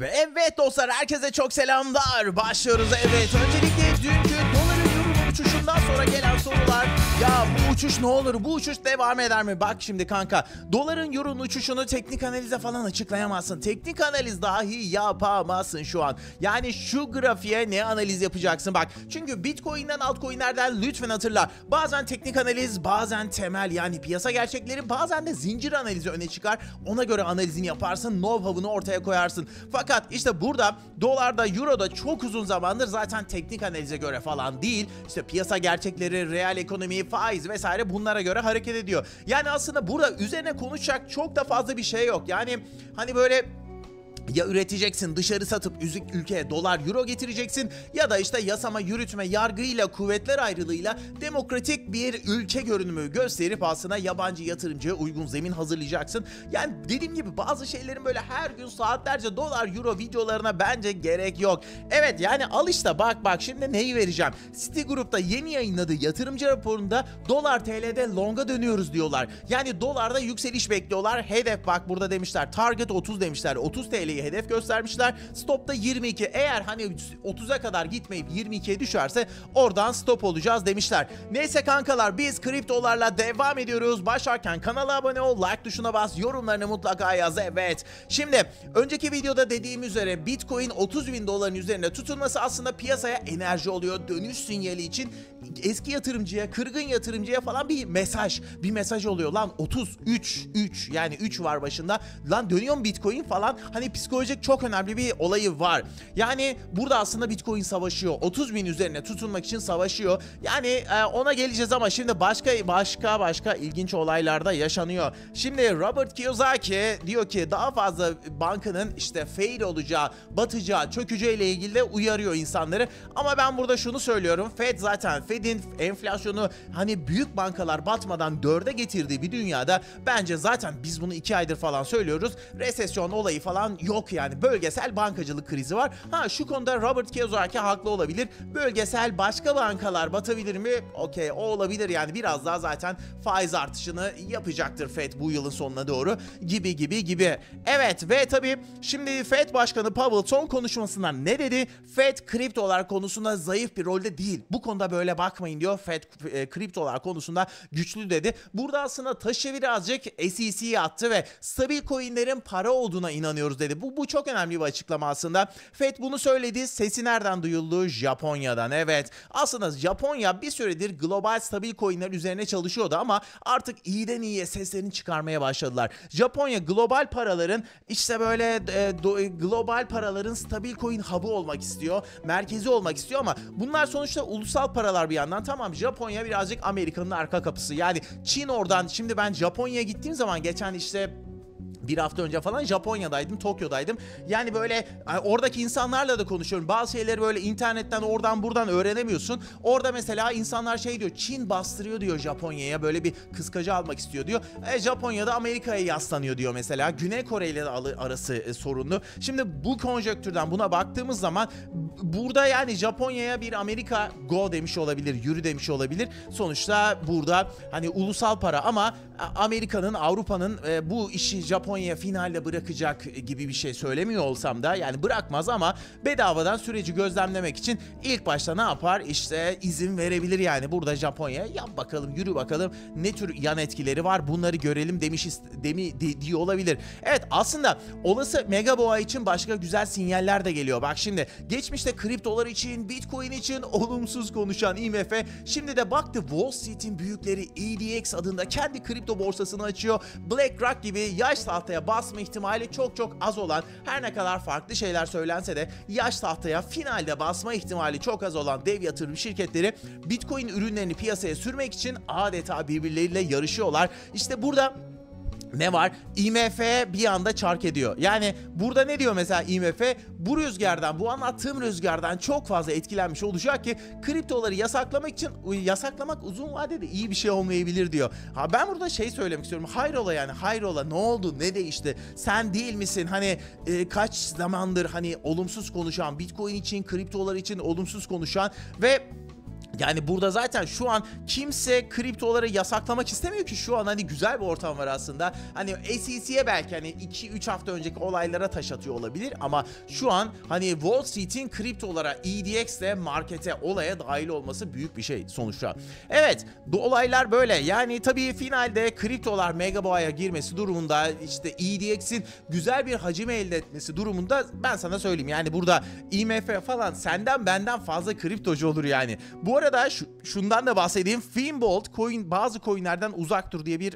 Ve evet dostlar, herkese çok selamlar. Başlıyoruz. Evet, öncelikle dünkü doların uçuşundan sonra gelen sorular. Ya bu uçuş ne olur? Bu uçuş devam eder mi? Bak şimdi kanka, doların euronun uçuşunu teknik analize falan açıklayamazsın. Teknik analiz dahi yapamazsın şu an. Yani şu grafiğe ne analiz yapacaksın bak. Çünkü Bitcoin'den altcoin'lerden lütfen hatırla. Bazen teknik analiz, bazen temel yani piyasa gerçekleri, bazen de zincir analizi öne çıkar. Ona göre analizini yaparsın, know-how'unu ortaya koyarsın. Fakat işte burada dolarda, euroda çok uzun zamandır zaten teknik analize göre falan değil. İşte piyasa gerçekleri, real ekonomiyi, faiz vesaire bunlara göre hareket ediyor. Yani aslında burada üzerine konuşacak çok da fazla bir şey yok. Yani hani böyle ya üreteceksin, dışarı satıp ülkeye dolar, euro getireceksin ya da işte yasama, yürütme, yargıyla, kuvvetler ayrılığıyla demokratik bir ülke görünümü gösterip aslında yabancı yatırımcıya uygun zemin hazırlayacaksın. Yani dediğim gibi bazı şeylerin böyle her gün saatlerce dolar, euro videolarına bence gerek yok. Evet yani al işte bak şimdi neyi vereceğim. Citigroup'ta yeni yayınladığı yatırımcı raporunda dolar TL'de longa dönüyoruz diyorlar. Yani dolarda yükseliş bekliyorlar. Hedef bak burada demişler. Target 30 demişler. 30 TL'yi hedef göstermişler. Stop'ta 22. Eğer hani 30'a kadar gitmeyip 22'ye düşerse oradan stop olacağız demişler. Neyse kankalar, biz kriptolarla devam ediyoruz. Başlarken kanala abone ol, like tuşuna bas, yorumlarını mutlaka yaz. Evet. Şimdi önceki videoda dediğim üzere Bitcoin 30.000 doların üzerinde tutulması aslında piyasaya enerji oluyor. Dönüş sinyali için eski yatırımcıya, kırgın yatırımcıya falan bir mesaj oluyor. Lan 33 yani 3 var başında. Lan dönüyor mu Bitcoin falan? Hani psikolojik çok önemli bir olayı var. Yani burada aslında Bitcoin savaşıyor. 30.000 üzerine tutunmak için savaşıyor. Yani ona geleceğiz ama şimdi başka ilginç olaylarda yaşanıyor. Şimdi Robert Kiyosaki diyor ki daha fazla bankanın işte fail olacağı, batacağı, çökeceğiyle ilgili de uyarıyor insanları. Ama ben burada şunu söylüyorum. Fed'in enflasyonu hani büyük bankalar batmadan 4'e getirdiği bir dünyada bence zaten biz bunu 2 aydır falan söylüyoruz. Resesyon olayı falan yok yani. Bölgesel bankacılık krizi var. Ha şu konuda Robert Kiyosaki haklı olabilir. Bölgesel başka bankalar batabilir mi? Okey, o olabilir yani. Biraz daha zaten faiz artışını yapacaktır Fed bu yılın sonuna doğru gibi. Evet ve tabii şimdi Fed Başkanı Powell son konuşmasında ne dedi? Fed kriptolar konusunda zayıf bir rolde değil. Bu konuda böyle bakmayın diyor. Fed kriptolar konusunda güçlü dedi. Burada aslında taşı birazcık SEC'ye attı ve stabil coinlerin para olduğuna inanıyoruz dedi. Bu çok önemli bir açıklama aslında. Fed bunu söyledi. Sesi nereden duyuldu? Japonya'dan. Evet. Aslında Japonya bir süredir global stabil coinler üzerine çalışıyordu ama artık iyiden iyiye seslerini çıkarmaya başladılar. Japonya global paraların işte böyle global paraların stabil coin hub'u olmak istiyor. Merkezi olmak istiyor ama bunlar sonuçta ulusal paralar bir yandan. Tamam, Japonya birazcık Amerika'nın arka kapısı. Yani Çin oradan. Şimdi ben Japonya'ya gittiğim zaman geçen işte bir hafta önce falan Japonya'daydım, Tokyo'daydım. Yani böyle oradaki insanlarla da konuşuyorum. Bazı şeyleri böyle internetten oradan buradan öğrenemiyorsun. Orada mesela insanlar şey diyor, Çin bastırıyor diyor Japonya'ya, böyle bir kıskacı almak istiyor diyor. Japonya'da Amerika'ya yaslanıyor diyor mesela. Güney Kore ile arası sorunlu. Şimdi bu konjektürden buna baktığımız zaman burada yani Japonya'ya bir Amerika go demiş olabilir, yürü demiş olabilir. Sonuçta burada hani ulusal para ama Amerika'nın, Avrupa'nın bu işi Japonya finalde bırakacak gibi bir şey söylemiyor olsam da yani bırakmaz ama bedavadan süreci gözlemlemek için ilk başta ne yapar? İşte izin verebilir yani. Burada Japonya yap bakalım, yürü bakalım, ne tür yan etkileri var bunları görelim diyor olabilir. Evet aslında olası mega boğa için başka güzel sinyaller de geliyor. Bak şimdi geçmişte kriptolar için, Bitcoin için olumsuz konuşan IMF şimdi de baktı Wall Street'in büyükleri EDX adında kendi kripto borsasını açıyor. BlackRock gibi yaş tahtaya basma ihtimali çok az olan, her ne kadar farklı şeyler söylense de yaş tahtaya finalde basma ihtimali çok az olan dev yatırım şirketleri Bitcoin ürünlerini piyasaya sürmek için adeta birbirleriyle yarışıyorlar. İşte burada ne var? IMF bir anda çark ediyor. Yani burada ne diyor mesela IMF? Bu rüzgardan, bu anlattığım rüzgardan çok fazla etkilenmiş olacak ki kriptoları yasaklamak uzun vadede iyi bir şey olmayabilir diyor. Ha ben burada şey söylemek istiyorum. Hayrola yani, hayrola, ne oldu, ne değişti? Sen değil misin? Hani kaç zamandır hani olumsuz konuşan, Bitcoin için, kriptolar için olumsuz konuşan ve Yani burada zaten şu an kimse kriptoları yasaklamak istemiyor ki, şu an hani güzel bir ortam var aslında. Hani SEC'ye belki hani 2-3 hafta önceki olaylara taş atıyor olabilir ama şu an hani Wall Street'in kriptolara, EDX'le markete, olaya dahil olması büyük bir şey sonuçta. Evet, bu olaylar böyle. Yani tabii finalde kriptolar mega boğaya girmesi durumunda, işte EDX'in güzel bir hacim elde etmesi durumunda ben sana söyleyeyim. Yani burada IMF falan senden benden fazla kriptocu olur yani. Bu arada şundan da bahsedeyim. Finbolt coin, bazı coinlerden uzak dur diye bir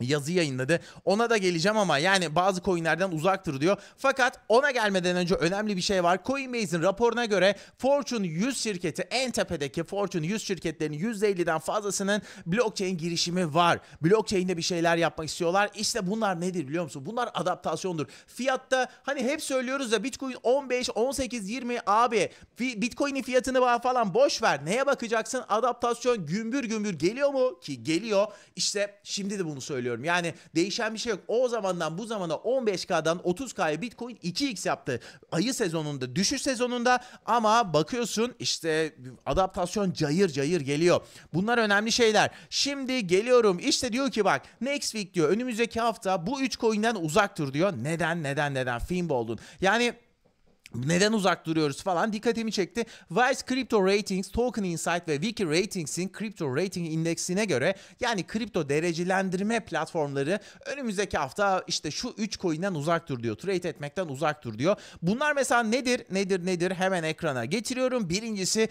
yazı yayınladı. Ona da geleceğim ama yani bazı coinlerden uzaktır diyor. Fakat ona gelmeden önce önemli bir şey var. Coinbase'in raporuna göre Fortune 100 şirketi, en tepedeki Fortune 100 şirketlerinin %50'den fazlasının blockchain girişimi var. Blockchain'de bir şeyler yapmak istiyorlar. İşte bunlar nedir biliyor musun? Bunlar adaptasyondur. Fiyatta hani hep söylüyoruz ya, Bitcoin 15, 18, 20 abi. Bitcoin'in fiyatını falan boş ver. Neye bakacaksın? Adaptasyon gümbür gümbür geliyor mu? Ki geliyor. İşte şimdi de bunu söylüyorum. Yani değişen bir şey yok. O zamandan bu zamana 15K'dan 30K'ya Bitcoin 2x yaptı. Ayı sezonunda, düşüş sezonunda, ama bakıyorsun işte adaptasyon cayır cayır geliyor. Bunlar önemli şeyler. Şimdi geliyorum, işte diyor ki bak, next week diyor, önümüzdeki hafta bu 3 coin'den uzak dur diyor. Neden? Finbold'un. Yani neden uzak duruyoruz falan dikkatimi çekti. Vice Crypto Ratings, Token Insight ve Wiki Ratings'in Crypto Rating indeksine göre yani kripto derecelendirme platformları önümüzdeki hafta işte şu 3 coin'den uzak dur diyor. Trade etmekten uzak dur diyor. Bunlar mesela nedir? Hemen ekrana getiriyorum. Birincisi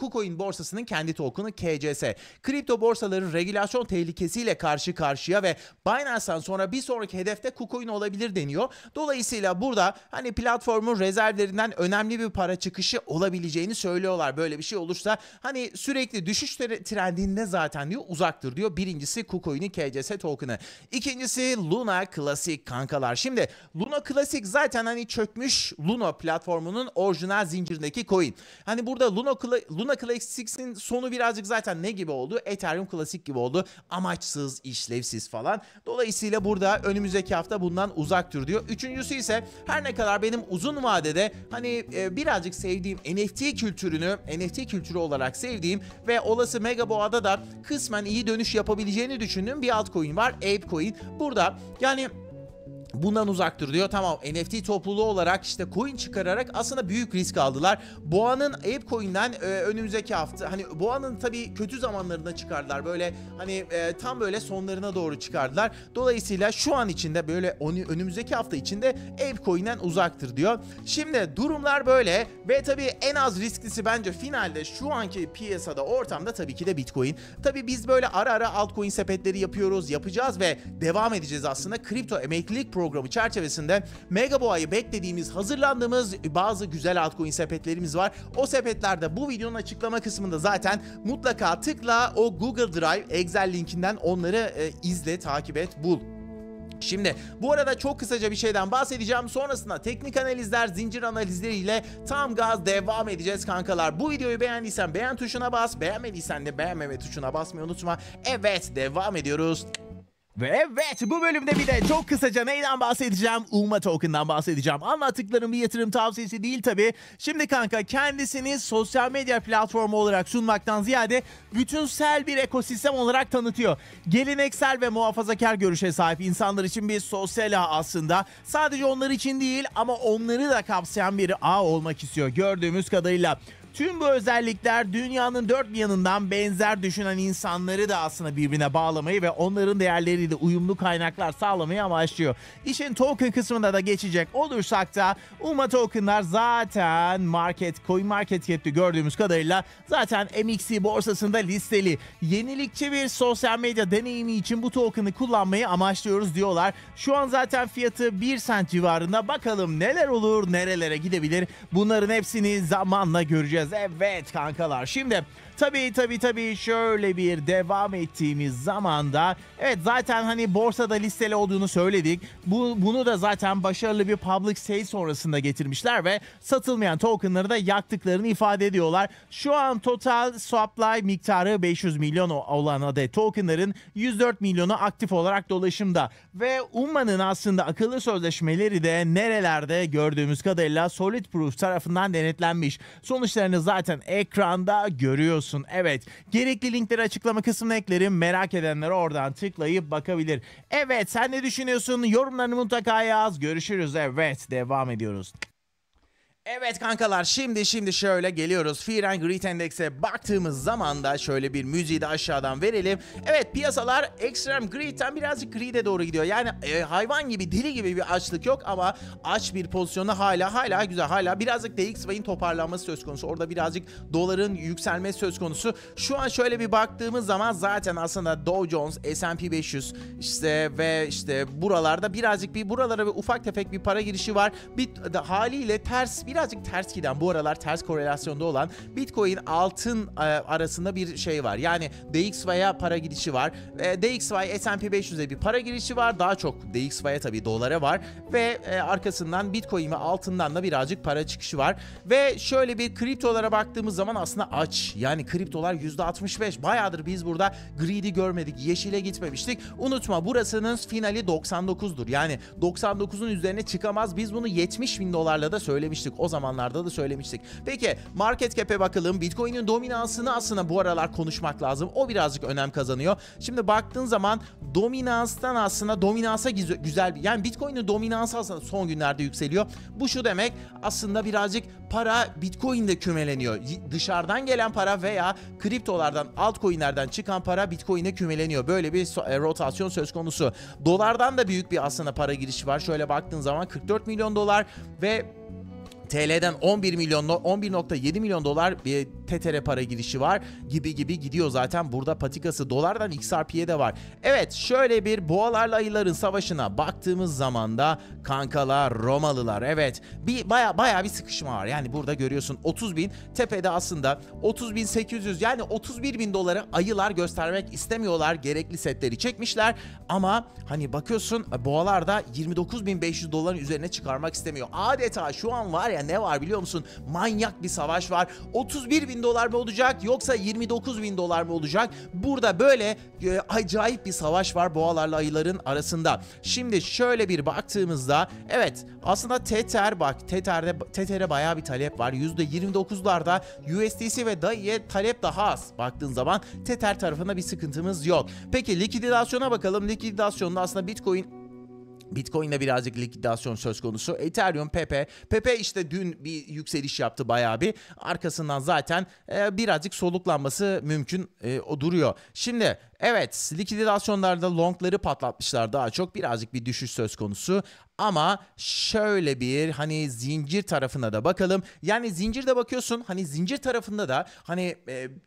Kucoin borsasının kendi token'ı KCS. Kripto borsaları regülasyon tehlikesiyle karşı karşıya ve Binance'dan sonra bir sonraki hedefte Kucoin olabilir deniyor. Dolayısıyla burada hani platformun rezervlerinden önemli bir para çıkışı olabileceğini söylüyorlar. Böyle bir şey olursa hani sürekli düşüş trendinde zaten diyor uzaktır diyor. Birincisi KuCoin'in KCS token'ı. İkincisi Luna Classic kankalar. Şimdi Luna Classic zaten hani çökmüş Luna platformunun orijinal zincirindeki coin. Hani burada Luna Classic'in sonu birazcık zaten ne gibi oldu? Ethereum Classic gibi oldu. Amaçsız, işlevsiz falan. Dolayısıyla burada önümüzdeki hafta bundan uzaktır diyor. Üçüncüsü ise her ne kadar benim uzun vadede hani birazcık sevdiğim NFT kültürü olarak sevdiğim ve olası mega boğada da kısmen iyi dönüş yapabileceğini düşündüğüm bir altcoin var, Apecoin. Burada yani bundan uzaktır diyor. Tamam, NFT topluluğu olarak işte coin çıkararak aslında büyük risk aldılar. Boğa'nın Apecoin'den önümüzdeki hafta hani Boğa'nın tabii kötü zamanlarında çıkardılar. Böyle hani tam böyle sonlarına doğru çıkardılar. Dolayısıyla şu an içinde böyle önümüzdeki hafta içinde Apecoin'den uzaktır diyor. Şimdi durumlar böyle ve tabii en az risklisi bence finalde şu anki piyasada, ortamda tabii ki de Bitcoin. Tabii biz böyle ara ara altcoin sepetleri yapıyoruz, yapacağız ve devam edeceğiz aslında. Kripto emeklilik programı çerçevesinde mega boğayı beklediğimiz, hazırlandığımız bazı güzel altcoin sepetlerimiz var. O sepetlerde bu videonun açıklama kısmında zaten mutlaka tıkla, o Google Drive, Excel linkinden onları izle, takip et, bul. Şimdi bu arada çok kısaca bir şeyden bahsedeceğim. Sonrasında teknik analizler, zincir analizleriyle tam gaz devam edeceğiz kankalar. Bu videoyu beğendiysen beğen tuşuna bas, beğenmediysen de beğenmeme tuşuna basmayı unutma. Evet, devam ediyoruz. Ve evet, bu bölümde bir de çok kısaca neyden bahsedeceğim? UMA Token'dan bahsedeceğim. Anlattıklarım bir yatırım tavsiyesi değil tabii. Şimdi kanka, kendisini sosyal medya platformu olarak sunmaktan ziyade bütünsel bir ekosistem olarak tanıtıyor. Geleneksel ve muhafazakar görüşe sahip insanlar için bir sosyal ağ aslında. Sadece onlar için değil ama onları da kapsayan bir ağ olmak istiyor gördüğümüz kadarıyla. Tüm bu özellikler dünyanın dört bir yanından benzer düşünen insanları da aslında birbirine bağlamayı ve onların değerleriyle uyumlu kaynaklar sağlamayı amaçlıyor. İşin token kısmına da geçecek olursak da UMA tokenlar zaten CoinMarketCap'te gördüğümüz kadarıyla zaten MXC borsasında listeli. Yenilikçi bir sosyal medya deneyimi için bu token'ı kullanmayı amaçlıyoruz diyorlar. Şu an zaten fiyatı 1 sent civarında. Bakalım neler olur, nerelere gidebilir. Bunların hepsini zamanla göreceğiz. Evet kankalar, şimdi Tabii şöyle bir devam ettiğimiz zamanda evet zaten hani borsada listeli olduğunu söyledik. Bunu da zaten başarılı bir public sale sonrasında getirmişler ve satılmayan tokenları da yaktıklarını ifade ediyorlar. Şu an total supply miktarı 500 milyon olan adet tokenların 104 milyonu aktif olarak dolaşımda ve UMA'nın aslında akıllı sözleşmeleri de nerelerde gördüğümüz kadarıyla Solidproof tarafından denetlenmiş. Sonuçlarını zaten ekranda görüyorsun. Evet, gerekli linkleri açıklama kısmına eklerim. Merak edenler oradan tıklayıp bakabilir. Evet, sen ne düşünüyorsun? Yorumlarını mutlaka yaz. Görüşürüz. Evet, devam ediyoruz. Evet kankalar, şimdi şöyle geliyoruz. Fear and Greed Endex'e baktığımız zaman da şöyle bir müziği de aşağıdan verelim. Evet, piyasalar Extreme Greed'den birazcık Greed'e doğru gidiyor. Yani hayvan gibi, deli gibi bir açlık yok ama aç bir pozisyonu hala güzel. Hala birazcık DXY'in toparlanması söz konusu. Orada birazcık doların yükselmesi söz konusu. Şu an şöyle bir baktığımız zaman zaten aslında Dow Jones, S&P 500 ve buralarda birazcık buralara ufak tefek bir para girişi var. Haliyle birazcık ters giden, bu aralar ters korelasyonda olan Bitcoin altın arasında bir şey var. Yani DXY'ya para girişi var. DXY S&P 500'e bir para girişi var. Daha çok DXY'ya tabii dolara var. Ve arkasından Bitcoin ve altından da birazcık para çıkışı var. Ve şöyle bir kriptolara baktığımız zaman aslında aç. Yani kriptolar %65. Bayağıdır biz burada greedy görmedik. Yeşile gitmemiştik. Unutma, burasının finali 99'dur. Yani 99'un üzerine çıkamaz. Biz bunu 70 bin dolarla da söylemiştik. O zamanlarda da söylemiştik. Peki market cap'e bakalım. Bitcoin'in dominansını aslında bu aralar konuşmak lazım. O birazcık önem kazanıyor. Şimdi baktığın zaman dominanstan aslında dominansa güzel bir... Yani Bitcoin'in dominansı aslında son günlerde yükseliyor. Bu şu demek, aslında birazcık para Bitcoin'de kümeleniyor. Dışarıdan gelen para veya kriptolardan, altcoin'lerden çıkan para Bitcoin'e kümeleniyor. Böyle bir rotasyon söz konusu. Dolardan da büyük bir aslında para girişi var. Şöyle baktığın zaman 44 milyon dolar ve TL'den 11.7 milyon dolar bir Tether'e para girişi var gibi gidiyor zaten. Burada patikası dolardan XRP'ye de var. Evet, şöyle bir boğalarla ayıların savaşına baktığımız zaman da kankalar, Romalılar, evet bir baya bir sıkışma var. Yani burada görüyorsun 30 bin tepede aslında 30.800, yani 31 bin doları ayılar göstermek istemiyorlar. Gerekli setleri çekmişler ama hani bakıyorsun boğalar da 29.500 doların üzerine çıkarmak istemiyor. Adeta şu an var ya, ne var biliyor musun? Manyak bir savaş var. 31 bin dolar mı olacak yoksa 29 bin dolar mı olacak? Burada böyle acayip bir savaş var boğalarla ayıların arasında. Şimdi şöyle bir baktığımızda evet aslında Tether, bak Tether'e bayağı bir talep var. %29'larda USDC ve DAI'ye talep daha az. Baktığın zaman Tether tarafında bir sıkıntımız yok. Peki likidasyona bakalım. Likidasyonda aslında Bitcoin'de birazcık likidasyon söz konusu. Ethereum, Pepe işte dün bir yükseliş yaptı bayağı bir. Arkasından zaten birazcık soluklanması mümkün duruyor. Şimdi evet, likidasyonlarda longları patlatmışlar daha çok. Birazcık bir düşüş söz konusu. Ama şöyle bir hani zincir tarafına da bakalım. Yani zincirde bakıyorsun hani zincir tarafında da hani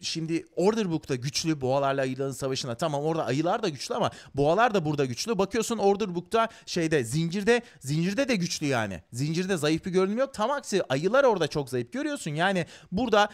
şimdi order book'ta güçlü boğalarla ayıların savaşına. Tamam, orada ayılar da güçlü ama boğalar da burada güçlü. Bakıyorsun order book'ta zincirde de güçlü yani. Zincirde zayıf bir görünüm yok. Tam aksi ayılar orada çok zayıf görüyorsun. Yani burada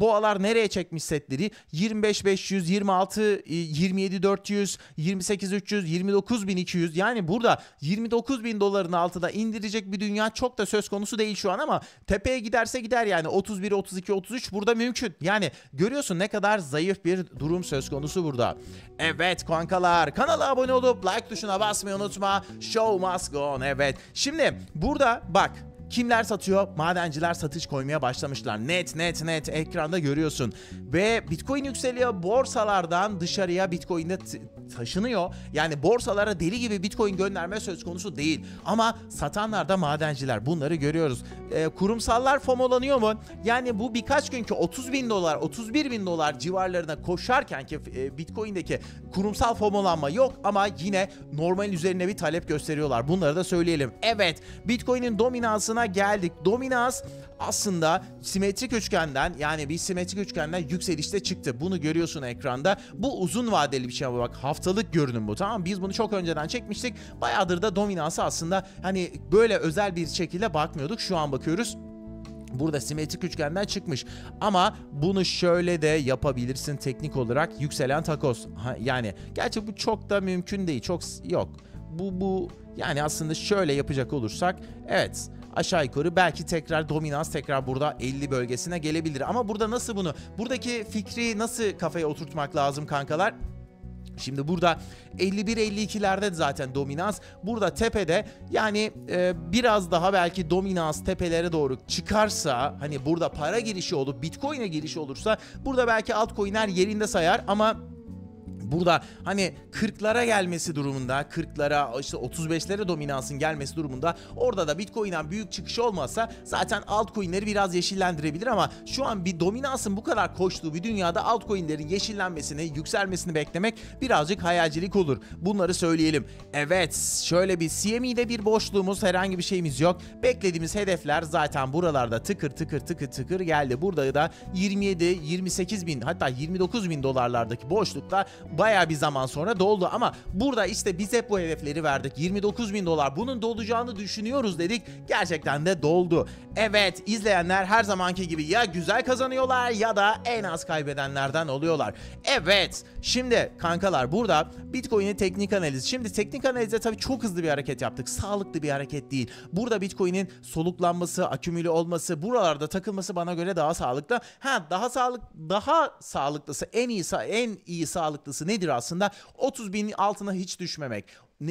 boğalar nereye çekmiş setleri? 25.500, 26, 27.400, 28.300, 29.200. Yani burada 29.000 doların altına indirecek bir dünya çok da söz konusu değil şu an ama tepeye giderse gider yani 31, 32, 33 burada mümkün. Yani görüyorsun ne kadar zayıf bir durum söz konusu burada. Evet kankalar, kanala abone olup like tuşuna basmayı unutma. Show must go on. Evet, şimdi burada bak. Kimler satıyor? Madenciler satış koymaya başlamışlar. Net ekranda görüyorsun. Ve Bitcoin yükseliyor. Borsalardan dışarıya Bitcoin'de taşınıyor. Yani borsalara deli gibi Bitcoin gönderme söz konusu değil. Ama satanlar da madenciler. Bunları görüyoruz. Kurumsallar FOMO'lanıyor mu? Yani bu birkaç günkü 30 bin dolar, 31 bin dolar civarlarına koşarken ki Bitcoin'deki kurumsal FOMO'lanma yok ama yine normal üzerine bir talep gösteriyorlar. Bunları da söyleyelim. Evet, Bitcoin'in dominansına geldik. Dominans aslında simetrik üçgenden, yani bir simetrik üçgenden yükselişte çıktı. Bunu görüyorsun ekranda. Bu uzun vadeli bir şey ama bak haftalık görünüm bu, tamam. Biz bunu çok önceden çekmiştik. Bayağıdır da dominansa aslında hani böyle özel bir şekilde bakmıyorduk. Şu an bakıyoruz. Burada simetrik üçgenden çıkmış ama bunu şöyle de yapabilirsin teknik olarak, yükselen takoz. Yani gerçi bu çok da mümkün değil, çok yok. Bu yani aslında şöyle yapacak olursak evet, aşağı yukarı belki tekrar dominans tekrar burada 50 bölgesine gelebilir. Ama burada nasıl bunu, buradaki fikri nasıl kafaya oturtmak lazım kankalar? Şimdi burada 51-52'lerde zaten dominans. Burada tepede yani biraz daha belki dominans tepelere doğru çıkarsa, hani burada para girişi olup Bitcoin'e girişi olursa burada belki altcoin'ler yerinde sayar ama burada hani 40'lara gelmesi durumunda, 40'lara işte 35'lere dominansın gelmesi durumunda, orada da Bitcoin'den büyük çıkış olmazsa zaten altcoin'leri biraz yeşillendirebilir ama şu an bir dominansın bu kadar koştuğu bir dünyada altcoin'lerin yeşillenmesini, yükselmesini beklemek birazcık hayalcilik olur. Bunları söyleyelim. Evet, şöyle bir CME'de bir boşluğumuz, herhangi bir şeyimiz yok. Beklediğimiz hedefler zaten buralarda tıkır tıkır tıkır tıkır geldi. Burada da 27-28 bin hatta 29 bin dolarlardaki boşlukta bayağı bir zaman sonra doldu ama burada işte biz hep bu hedefleri verdik. 29 bin dolar bunun dolacağını düşünüyoruz dedik. Gerçekten de doldu. Evet, izleyenler her zamanki gibi ya güzel kazanıyorlar ya da en az kaybedenlerden oluyorlar. Evet, şimdi kankalar burada Bitcoin'in teknik analizi. Şimdi teknik analizde tabii çok hızlı bir hareket yaptık. Sağlıklı bir hareket değil. Burada Bitcoin'in soluklanması, akümüle olması, buralarda takılması bana göre daha sağlıklı. Daha sağlıklısı, en iyi sağlıklısı nedir aslında? 30 binin altına hiç düşmemek.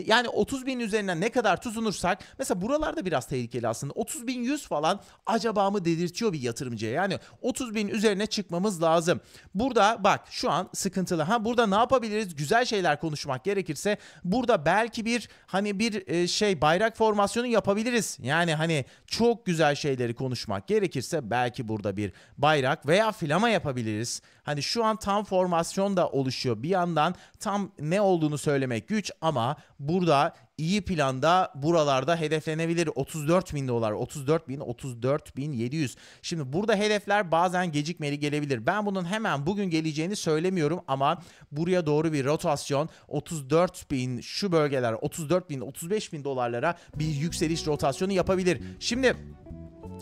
Yani 30 bin üzerinden ne kadar tutunursak, mesela buralarda biraz tehlikeli aslında, 30.100 falan acaba mı dedirtiyor bir yatırımcıya. Yani 30 bin üzerine çıkmamız lazım. Burada bak şu an sıkıntılı. Burada ne yapabiliriz? Güzel şeyler konuşmak gerekirse burada belki bir hani bir şey, bayrak formasyonu yapabiliriz. Yani hani çok güzel şeyleri konuşmak gerekirse belki burada bir bayrak veya flama yapabiliriz. Hani şu an tam formasyon da oluşuyor. Bir yandan tam ne olduğunu söylemek güç ama burada iyi planda buralarda hedeflenebilir. 34 bin dolar, 34 bin, 34 bin 700. Şimdi burada hedefler bazen gecikmeli gelebilir. Ben bunun hemen bugün geleceğini söylemiyorum ama buraya doğru bir rotasyon, 34 bin şu bölgeler, 34 bin, 35 bin dolarlara bir yükseliş rotasyonu yapabilir. Şimdi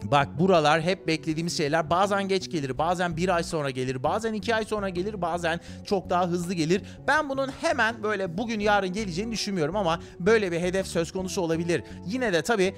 bak buralar hep beklediğimiz şeyler, bazen geç gelir, bazen bir ay sonra gelir, bazen 2 ay sonra gelir, bazen çok daha hızlı gelir. Ben bunun hemen böyle bugün yarın geleceğini düşünmüyorum ama böyle bir hedef söz konusu olabilir. Yine de tabii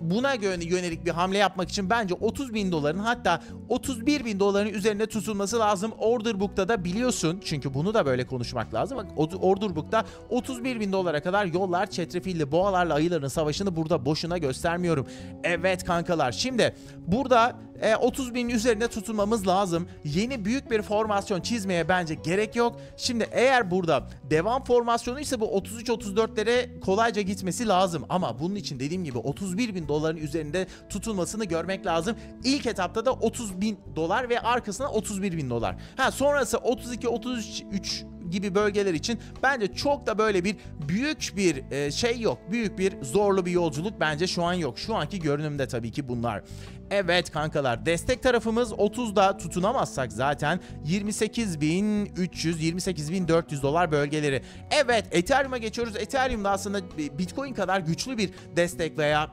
buna yönelik bir hamle yapmak için bence 30 bin doların hatta 31 bin doların üzerinde tutulması lazım. Order book'ta da biliyorsun, çünkü bunu da böyle konuşmak lazım. Bak order book'ta 31 bin dolara kadar yollar çetrefilli, boğalarla ayıların savaşını burada boşuna göstermiyorum. Evet kankalar, şimdi burada 30 binin üzerine tutunmamız lazım. Yeni büyük bir formasyon çizmeye bence gerek yok. Şimdi eğer burada devam formasyonu ise bu 33-34'lere kolayca gitmesi lazım. Ama bunun için dediğim gibi 31 bin doların üzerinde tutulmasını görmek lazım. İlk etapta da 30 bin dolar ve arkasına 31 bin dolar. Sonrası 32-33 gibi bölgeler için bence çok da böyle bir büyük bir şey yok. Büyük bir zorlu bir yolculuk bence şu an yok. Şu anki görünümde tabii ki bunlar. Evet kankalar, destek tarafımız 30'da tutunamazsak zaten 28.300, 28.400 dolar bölgeleri. Evet, Ethereum'a geçiyoruz. Ethereum'da aslında Bitcoin kadar güçlü bir destek veya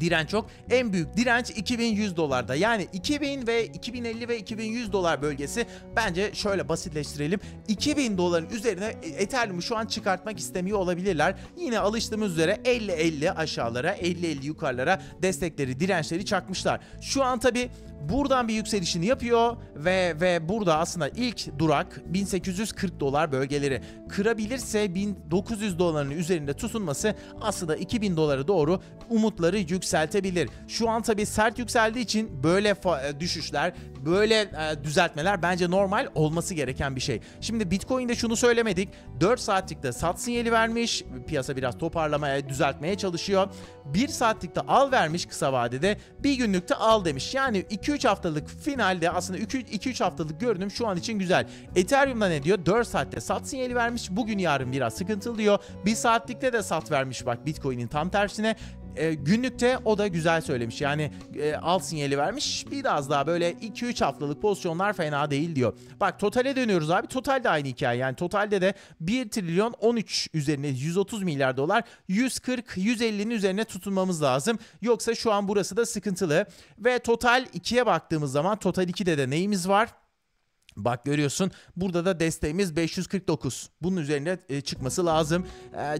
direnç yok. En büyük direnç 2100 dolarda. Yani 2000 ve 2050 ve 2100 dolar bölgesi bence şöyle basitleştirelim. 2000 doların üzerine Ethereum'u şu an çıkartmak istemiyor olabilirler. Yine alıştığımız üzere 50-50 aşağılara, 50-50 yukarılara destekleri, dirençleri çakmışlar. Şu an tabii buradan bir yükselişini yapıyor ve burada aslında ilk durak 1840 dolar bölgeleri. Kırabilirse 1900 doların üzerinde tutunması aslında 2000 dolara doğru umutları yükseltebilir. Şu an tabii sert yükseldiği için böyle düşüşler, böyle düzeltmeler bence normal, olması gereken bir şey. Şimdi Bitcoin'de şunu söylemedik. 4 saatlikte sat sinyali vermiş. Piyasa biraz toparlamaya, düzeltmeye çalışıyor. 1 saatlikte al vermiş kısa vadede. 1 günlükte al demiş. Yani 2-3 haftalık finalde aslında 2-3 haftalık görünüm şu an için güzel. Ethereum'da ne diyor? 4 saatte sat sinyali vermiş. Bugün yarın biraz sıkıntılı diyor. 1 saatlikte de sat vermiş bak Bitcoin'in tam tersine. günlükte o da güzel söylemiş. Yani alt sinyali vermiş. Biraz daha böyle 2-3 haftalık pozisyonlar fena değil diyor. Bak totale dönüyoruz abi. Total de aynı hikaye. Yani totalde de 1 trilyon 13 üzerine 130 milyar dolar 140-150'nin üzerine tutunmamız lazım. Yoksa şu an burası da sıkıntılı. Ve total 2'ye baktığımız zaman total 2'de de neyimiz var? Bak görüyorsun burada da desteğimiz 549. Bunun üzerine çıkması lazım.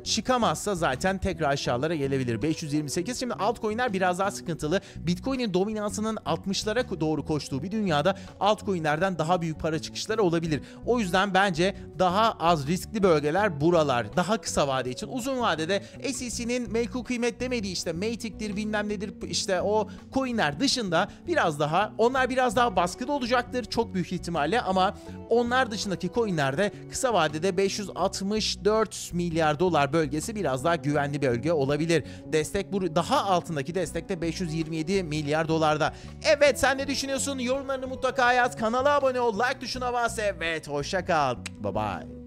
Çıkamazsa zaten tekrar aşağılara gelebilir. 528. Şimdi altcoin'ler biraz daha sıkıntılı. Bitcoin'in dominansının 60'lara doğru koştuğu bir dünyada altcoin'lerden daha büyük para çıkışları olabilir. O yüzden bence daha az riskli bölgeler buralar. Daha kısa vade için. Uzun vadede SEC'nin menkul kıymet demediği işte Matic'tir bilmem nedir işte o coin'ler dışında biraz daha onlar biraz daha baskıda olacaktır. Çok büyük ihtimalle. Ama onlar dışındaki coinlerde kısa vadede 564 milyar dolar bölgesi biraz daha güvenli bölge olabilir. Destek bu, daha altındaki destek de 527 milyar dolarda. Evet, sen ne düşünüyorsun? Yorumlarını mutlaka yaz. Kanala abone ol. Like tuşuna bas. Evet, hoşça kal. Bye bye.